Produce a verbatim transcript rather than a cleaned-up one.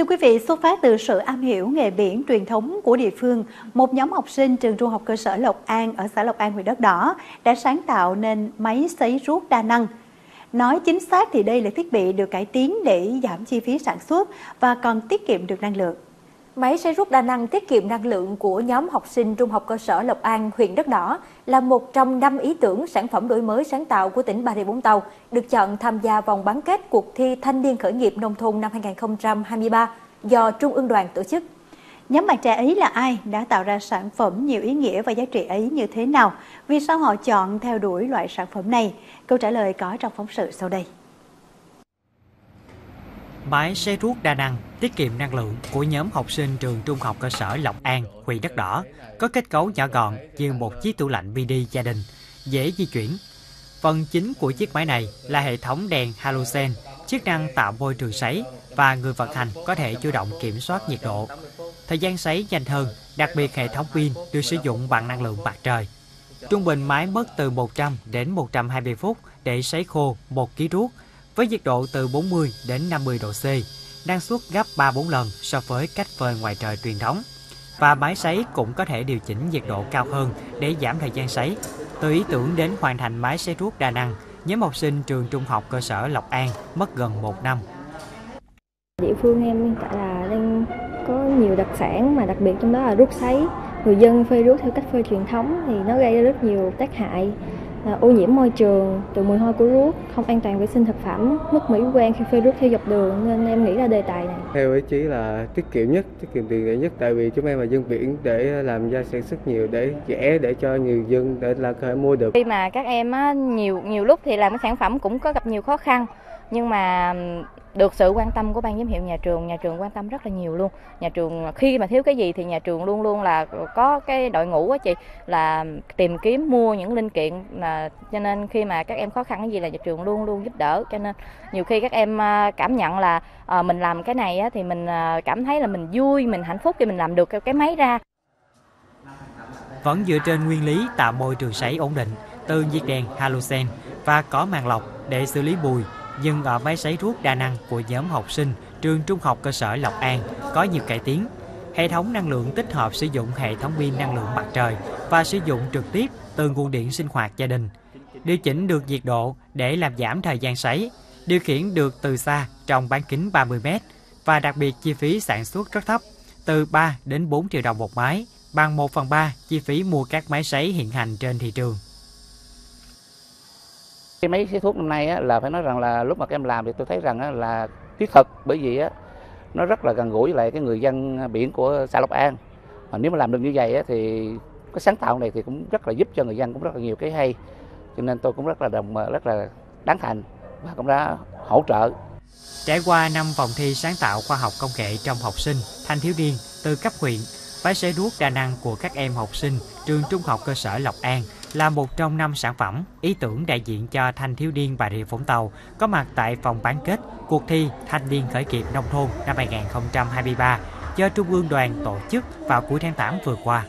Thưa quý vị, xuất phát từ sự am hiểu nghề biển truyền thống của địa phương, một nhóm học sinh trường trung học cơ sở Lộc An ở xã Lộc An, huyện Đất Đỏ đã sáng tạo nên máy sấy ruốc đa năng. Nói chính xác thì đây là thiết bị được cải tiến để giảm chi phí sản xuất và còn tiết kiệm được năng lượng. Máy sấy ruốc đa năng tiết kiệm năng lượng của nhóm học sinh trung học cơ sở Lộc An, huyện Đất Đỏ là một trong năm ý tưởng sản phẩm đổi mới sáng tạo của tỉnh Bà Rịa Vũng Tàu, được chọn tham gia vòng bán kết cuộc thi Thanh niên khởi nghiệp nông thôn năm hai nghìn không trăm hai mươi ba do Trung ương Đoàn tổ chức. Nhóm bạn trẻ ấy là ai, đã tạo ra sản phẩm nhiều ý nghĩa và giá trị ấy như thế nào? Vì sao họ chọn theo đuổi loại sản phẩm này? Câu trả lời có trong phóng sự sau đây. Máy sấy ruốc đa năng tiết kiệm năng lượng của nhóm học sinh trường trung học cơ sở Lộc An, huyện Đất Đỏ có kết cấu nhỏ gọn như một chiếc tủ lạnh mini gia đình, dễ di chuyển. Phần chính của chiếc máy này là hệ thống đèn halogen, chức năng tạo môi trường sấy và người vận hành có thể chủ động kiểm soát nhiệt độ. Thời gian sấy nhanh hơn, đặc biệt hệ thống pin được sử dụng bằng năng lượng mặt trời. Trung bình máy mất từ một trăm đến một trăm hai mươi phút để sấy khô một ki lô gam ruốc, với nhiệt độ từ bốn mươi đến năm mươi độ C, năng suất gấp ba bốn lần so với cách phơi ngoài trời truyền thống. Và máy sấy cũng có thể điều chỉnh nhiệt độ cao hơn để giảm thời gian sấy. Từ ý tưởng đến hoàn thành máy sấy ruốc đa năng, nhóm học sinh trường trung học cơ sở Lộc An mất gần một năm. Địa phương em hiện tại là đang có nhiều đặc sản, mà đặc biệt trong đó là ruốc sấy. Người dân phơi ruốc theo cách phơi truyền thống thì nó gây ra rất nhiều tác hại, ô nhiễm môi trường từ mùi hôi của ruốc, không an toàn vệ sinh thực phẩm, mất mỹ quan khi phơi ruốc theo dọc đường, nên em nghĩ là đề tài này theo ý chí là tiết kiệm nhất, tiết kiệm tiền rẻ nhất, tại vì chúng em là dân biển để làm ra sản xuất nhiều để rẻ để cho nhiều dân để là có thể mua được. Khi mà các em á, nhiều nhiều lúc thì làm cái sản phẩm cũng có gặp nhiều khó khăn, nhưng mà được sự quan tâm của ban giám hiệu nhà trường, nhà trường quan tâm rất là nhiều luôn. Nhà trường khi mà thiếu cái gì thì nhà trường luôn luôn là có cái đội ngũ á chị, là tìm kiếm mua những linh kiện, là cho nên khi mà các em khó khăn cái gì là nhà trường luôn luôn giúp đỡ. Cho nên nhiều khi các em cảm nhận là à, mình làm cái này á, thì mình cảm thấy là mình vui, mình hạnh phúc khi mình làm được cái máy ra. Vẫn dựa trên nguyên lý tạo môi trường sấy ổn định từ nhiệt đèn halogen và có màng lọc để xử lý bụi, nhưng ở máy sấy ruốc đa năng của nhóm học sinh trường trung học cơ sở Lộc An có nhiều cải tiến. Hệ thống năng lượng tích hợp sử dụng hệ thống pin năng lượng mặt trời và sử dụng trực tiếp từ nguồn điện sinh hoạt gia đình. Điều chỉnh được nhiệt độ để làm giảm thời gian sấy, điều khiển được từ xa trong bán kính ba mươi mét và đặc biệt chi phí sản xuất rất thấp, từ ba đến bốn triệu đồng một máy, bằng một phần ba chi phí mua các máy sấy hiện hành trên thị trường. Cái máy sấy thuốc năm nay á, là phải nói rằng là lúc mà các em làm thì tôi thấy rằng á, là thiết thực, bởi vì á, nó rất là gần gũi với lại cái người dân biển của xã Lộc An. Mà nếu mà làm được như vậy á, thì cái sáng tạo này thì cũng rất là giúp cho người dân cũng rất là nhiều cái hay, cho nên tôi cũng rất là đồng rất là tán thành và cũng đã hỗ trợ. Trải qua năm vòng thi sáng tạo khoa học công nghệ trong học sinh thanh thiếu niên từ cấp huyện, máy sấy ruốc đa năng của các em học sinh trường trung học cơ sở Lộc An là một trong năm sản phẩm, ý tưởng đại diện cho thanh thiếu niên Bà Rịa Vũng Tàu có mặt tại vòng bán kết cuộc thi Thanh niên khởi nghiệp nông thôn năm hai nghìn không trăm hai mươi ba do Trung ương Đoàn tổ chức vào cuối tháng tám vừa qua.